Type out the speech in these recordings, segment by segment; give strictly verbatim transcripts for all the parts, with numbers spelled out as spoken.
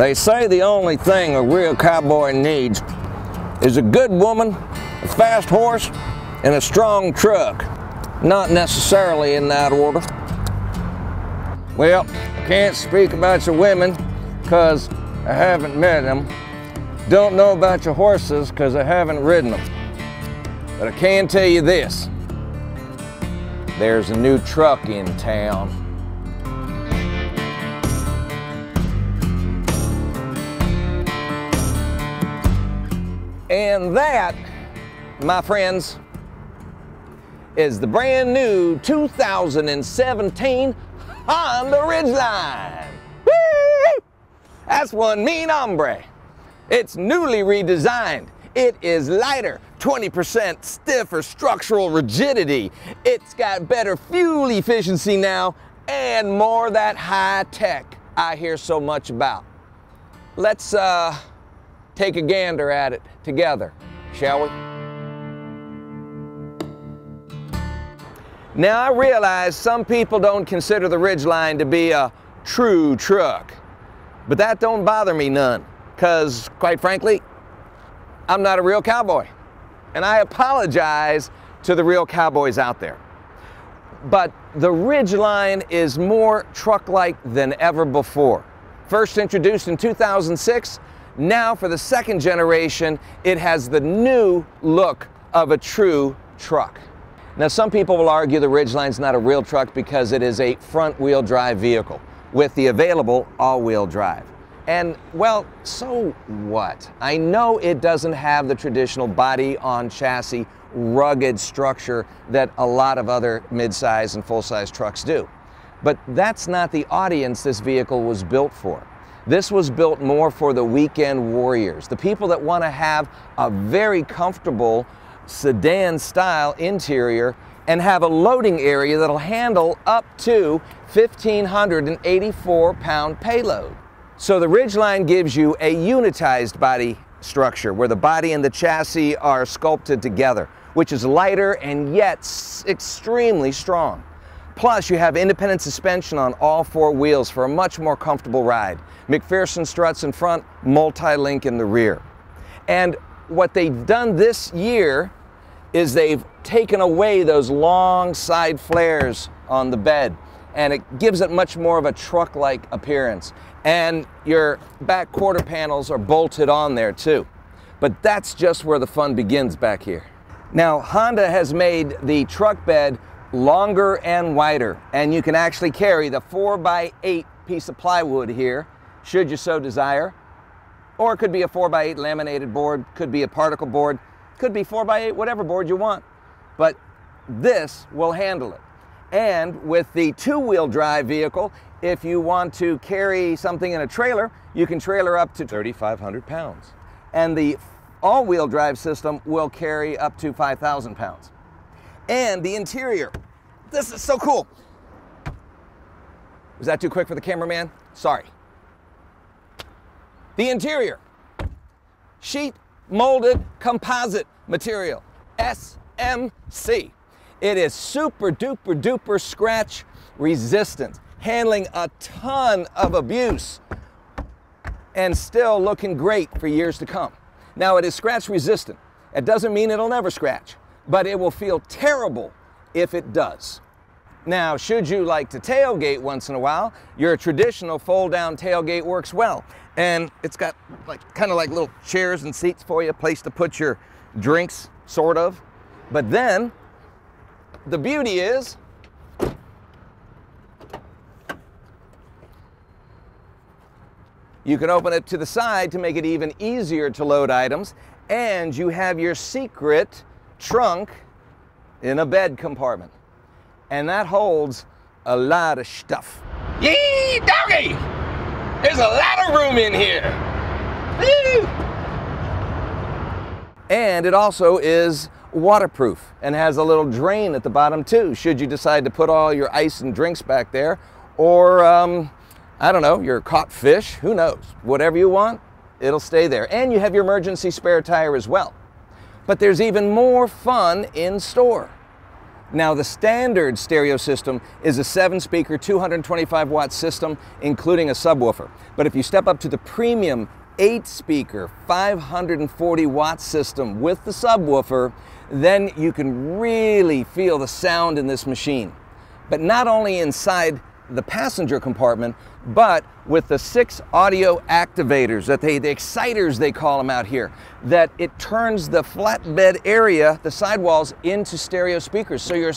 They say the only thing a real cowboy needs is a good woman, a fast horse, and a strong truck. Not necessarily in that order. Well, can't speak about your women because I haven't met them. Don't know about your horses because I haven't ridden them. But I can tell you this. There's a new truck in town. And that, my friends, is the brand new two thousand seventeen Honda Ridgeline. Woo! That's one mean hombre. It's newly redesigned. It is lighter, twenty percent stiffer structural rigidity. It's got better fuel efficiency now and more of that high tech I hear so much about. Let's uh, take a gander at it together, shall we? Now, I realize some people don't consider the Ridgeline to be a true truck, but that don't bother me none, because quite frankly, I'm not a real cowboy, and I apologize to the real cowboys out there. But the Ridgeline is more truck-like than ever before. First introduced in two thousand six, now for the second generation, it has the new look of a true truck. Now, some people will argue the Ridgeline's not a real truck because it is a front-wheel drive vehicle with the available all-wheel drive. And, well, so what? I know it doesn't have the traditional body-on-chassis rugged structure that a lot of other mid-size and full-size trucks do. But that's not the audience this vehicle was built for. This was built more for the weekend warriors, the people that want to have a very comfortable sedan style interior and have a loading area that'll handle up to one thousand five hundred eighty-four pound payload. So the Ridgeline gives you a unitized body structure where the body and the chassis are sculpted together, which is lighter and yet extremely strong. Plus, you have independent suspension on all four wheels for a much more comfortable ride. MacPherson struts in front, multi-link in the rear. And what they've done this year is they've taken away those long side flares on the bed, and it gives it much more of a truck-like appearance. And your back quarter panels are bolted on there too. But that's just where the fun begins back here. Now, Honda has made the truck bed longer and wider, and you can actually carry the four by eight piece of plywood here, should you so desire. Or it could be a four by eight laminated board, could be a particle board, could be four by eight, whatever board you want. But this will handle it. And with the two-wheel drive vehicle, if you want to carry something in a trailer, you can trailer up to three thousand five hundred pounds. And the all-wheel drive system will carry up to five thousand pounds. And the interior, this is so cool. Was that too quick for the cameraman? Sorry. The interior, sheet molded composite material, S M C. It is super duper duper scratch resistant, handling a ton of abuse and still looking great for years to come. Now, it is scratch resistant. It doesn't mean it'll never scratch, but it will feel terrible if it does. Now, should you like to tailgate once in a while, your traditional fold-down tailgate works well. And it's got like kind of like little chairs and seats for you, a place to put your drinks, sort of. But then, the beauty is, you can open it to the side to make it even easier to load items, and you have your secret trunk in a bed compartment. And that holds a lot of stuff. Yee doggy! There's a lot of room in here. Woo! And it also is waterproof and has a little drain at the bottom too, should you decide to put all your ice and drinks back there, or um, I don't know, your caught fish, who knows? Whatever you want, it'll stay there. And you have your emergency spare tire as well. But there's even more fun in store. Now, the standard stereo system is a seven-speaker, two hundred twenty-five watt system, including a subwoofer. But if you step up to the premium eight-speaker, five hundred forty watt system with the subwoofer, then you can really feel the sound in this machine. But not only inside the passenger compartment, but with the six audio activators, that they, the exciters they call them out here, that it turns the flatbed area, the sidewalls, into stereo speakers. So your,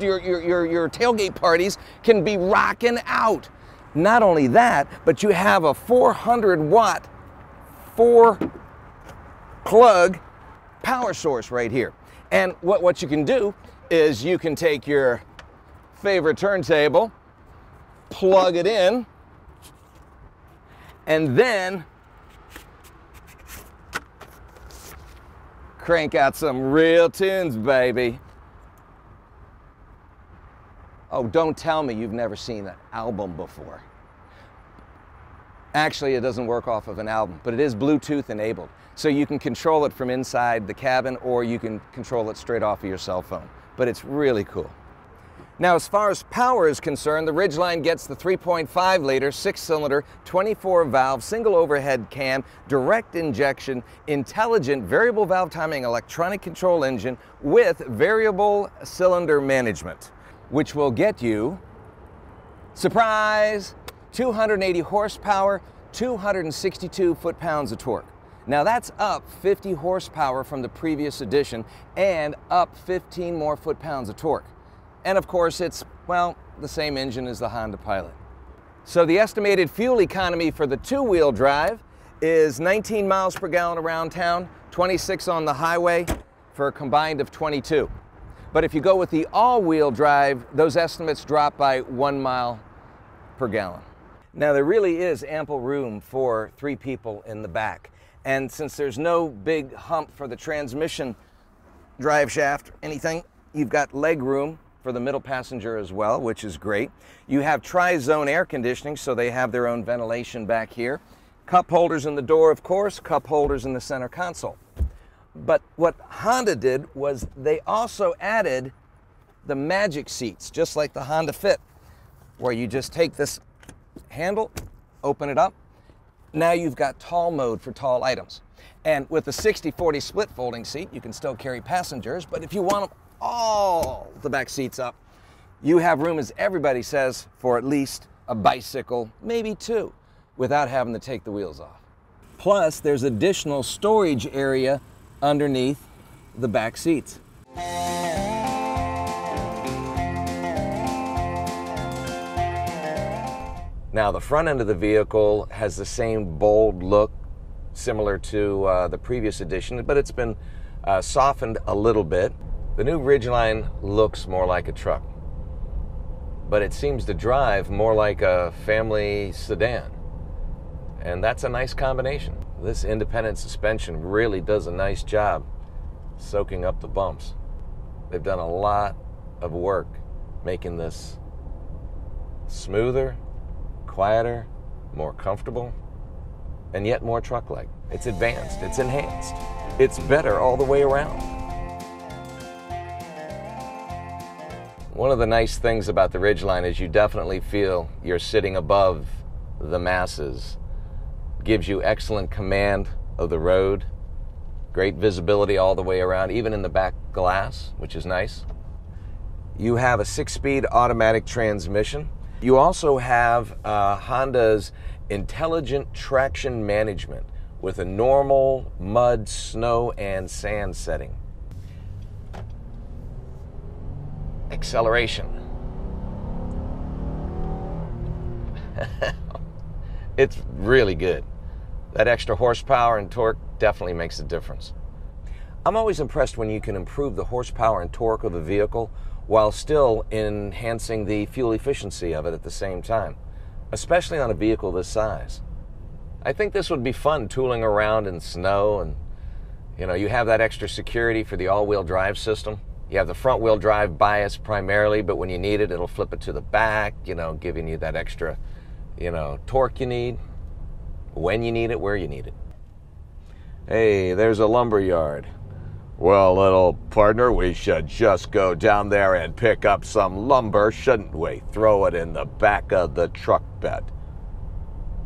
your, your, your tailgate parties can be rocking out. Not only that, but you have a four hundred watt, four plug power source right here. And what, what you can do is you can take your favorite turntable, plug it in, and then crank out some real tunes, baby. Oh, don't tell me you've never seen an album before. Actually, it doesn't work off of an album, but it is Bluetooth enabled. So you can control it from inside the cabin, or you can control it straight off of your cell phone. But it's really cool. Now, as far as power is concerned, the Ridgeline gets the three point five liter, six-cylinder, twenty-four valve, single overhead cam, direct injection, intelligent variable valve timing electronic control engine with variable cylinder management, which will get you, surprise, two hundred eighty horsepower, two hundred sixty-two foot-pounds of torque. Now that's up fifty horsepower from the previous edition and up fifteen more foot-pounds of torque. And of course, it's, well, the same engine as the Honda Pilot. So the estimated fuel economy for the two-wheel drive is nineteen miles per gallon around town, twenty-six on the highway, for a combined of twenty-two. But if you go with the all-wheel drive, those estimates drop by one mile per gallon. Now, there really is ample room for three people in the back. And since there's no big hump for the transmission drive shaft or anything, you've got leg room for the middle passenger as well, which is great. You have tri-zone air conditioning, so they have their own ventilation back here. Cup holders in the door, of course, cup holders in the center console. But what Honda did was they also added the magic seats, just like the Honda Fit, where you just take this handle, open it up. Now you've got tall mode for tall items. And with the sixty forty split folding seat, you can still carry passengers, but if you want them all the back seats up, you have room, as everybody says, for at least a bicycle, maybe two, without having to take the wheels off. Plus, there's additional storage area underneath the back seats. Now, the front end of the vehicle has the same bold look, similar to uh, the previous edition, but it's been uh, softened a little bit. The new Ridgeline looks more like a truck, but it seems to drive more like a family sedan, and that's a nice combination. This independent suspension really does a nice job soaking up the bumps. They've done a lot of work making this smoother, quieter, more comfortable, and yet more truck-like. It's advanced, it's enhanced, it's better all the way around. One of the nice things about the Ridgeline is you definitely feel you're sitting above the masses. Gives you excellent command of the road, great visibility all the way around, even in the back glass, which is nice. You have a six-speed automatic transmission. You also have uh, Honda's intelligent traction management with a normal mud, snow, and sand setting. Acceleration. It's really good. That extra horsepower and torque definitely makes a difference. I'm always impressed when you can improve the horsepower and torque of a vehicle while still enhancing the fuel efficiency of it at the same time, especially on a vehicle this size. I think this would be fun tooling around in snow, and you know, you have that extra security for the all-wheel drive system. You have the front-wheel drive bias primarily, but when you need it, it'll flip it to the back, you know, giving you that extra, you know, torque you need, when you need it, where you need it. Hey, there's a lumber yard. Well, little partner, we should just go down there and pick up some lumber, shouldn't we? Throw it in the back of the truck bed.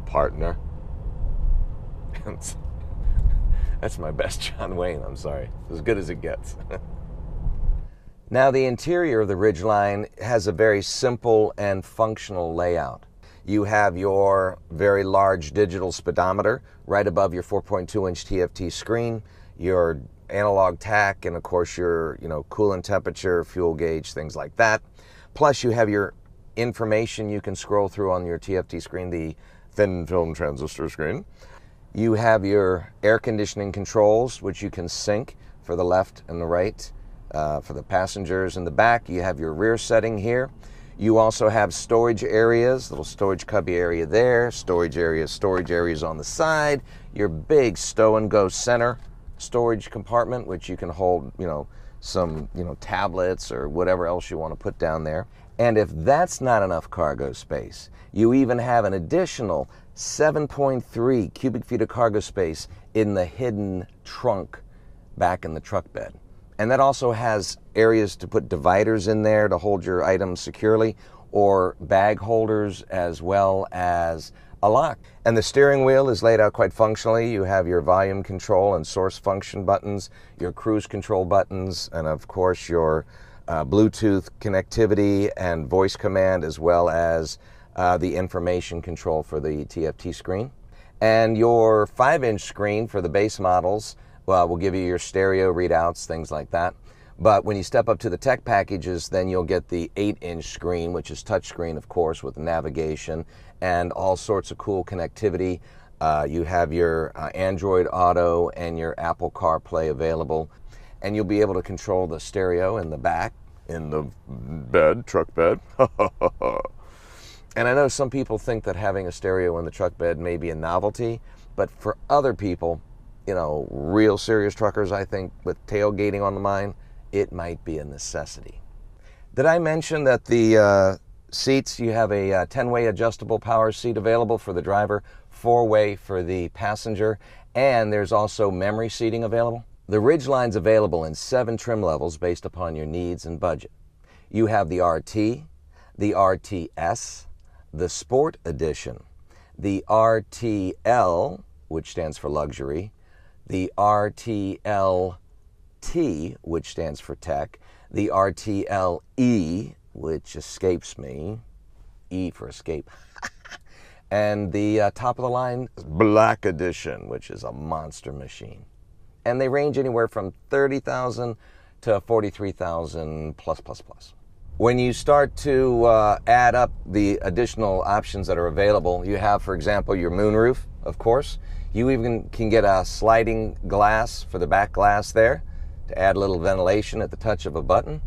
Partner. That's my best John Wayne, I'm sorry. As good as it gets. Now, the interior of the Ridgeline has a very simple and functional layout. You have your very large digital speedometer right above your four point two inch T F T screen, your analog tach, and of course your you know coolant temperature, fuel gauge, things like that. Plus, you have your information you can scroll through on your T F T screen, the thin film transistor screen. You have your air conditioning controls, which you can sync for the left and the right. Uh, for the passengers in the back, you have your rear setting here. You also have storage areas, little storage cubby area there, storage areas, storage areas on the side, your big stow and go center storage compartment, which you can hold, you know, some, you know, tablets or whatever else you want to put down there. And if that's not enough cargo space, you even have an additional seven point three cubic feet of cargo space in the hidden trunk back in the truck bed. And that also has areas to put dividers in there to hold your items securely, or bag holders, as well as a lock. And the steering wheel is laid out quite functionally. You have your volume control and source function buttons, your cruise control buttons, and of course your uh, Bluetooth connectivity and voice command, as well as uh, the information control for the T F T screen. And your five inch screen for the base models Well, we'll give you your stereo readouts, things like that. But when you step up to the tech packages, then you'll get the eight inch screen, which is touchscreen, of course, with navigation and all sorts of cool connectivity. Uh, you have your uh, Android Auto and your Apple CarPlay available. And you'll be able to control the stereo in the back, in the bed, truck bed. And I know some people think that having a stereo in the truck bed may be a novelty, but for other people, you know, real serious truckers, I think, with tailgating on the mind, it might be a necessity. Did I mention that the uh, seats, you have a ten way uh, adjustable power seat available for the driver, four way for the passenger, and there's also memory seating available? The Ridgeline's available in seven trim levels based upon your needs and budget. You have the R T, the R T S, the Sport Edition, the R T L, which stands for luxury, the R T L T, which stands for tech, the R T L E, which escapes me, E for escape, and the uh, top-of-the-line Black Edition, which is a monster machine. And they range anywhere from thirty thousand dollars to forty-three thousand dollars plus, plus, plus. When you start to uh, add up the additional options that are available, you have, for example, your moonroof, of course. You even can get a sliding glass for the back glass there to add a little ventilation at the touch of a button.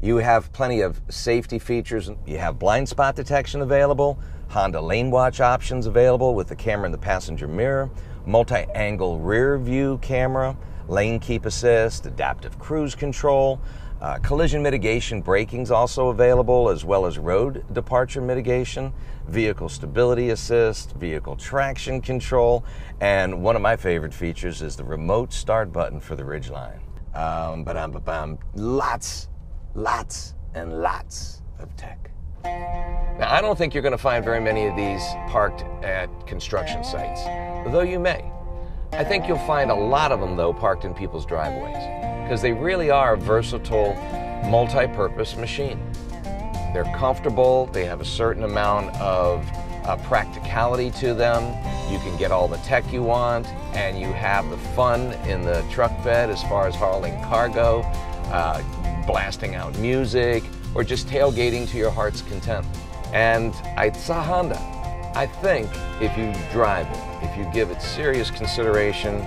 You have plenty of safety features. You have blind spot detection available, Honda lane watch options available with the camera in the passenger mirror, multi-angle rear view camera, lane keep assist, adaptive cruise control, uh, collision mitigation braking's also available, as well as road departure mitigation, vehicle stability assist, vehicle traction control, and one of my favorite features is the remote start button for the Ridgeline. Um, ba-dum, ba-bum, lots, lots, and lots of tech. Now, I don't think you're going to find very many of these parked at construction sites, though you may. I think you'll find a lot of them, though, parked in people's driveways, because they really are a versatile, multi-purpose machine. They're comfortable, they have a certain amount of uh, practicality to them, you can get all the tech you want, and you have the fun in the truck bed as far as hauling cargo, uh, blasting out music, or just tailgating to your heart's content. And it's a Honda. I think if you drive it, if you give it serious consideration,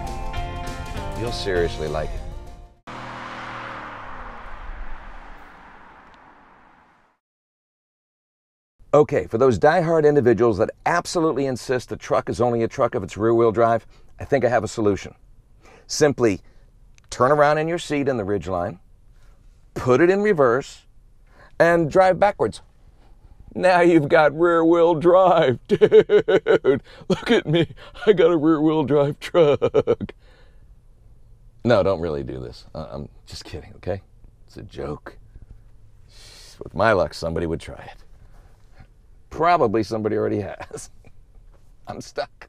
you'll seriously like it. Okay, for those diehard individuals that absolutely insist the truck is only a truck if it's rear-wheel drive, I think I have a solution. Simply turn around in your seat in the Ridgeline, put it in reverse, and drive backwards. Now you've got rear-wheel drive, dude. Look at me, I got a rear-wheel drive truck. No, don't really do this. I'm just kidding, okay? It's a joke. With my luck, somebody would try it. Probably somebody already has. I'm stuck.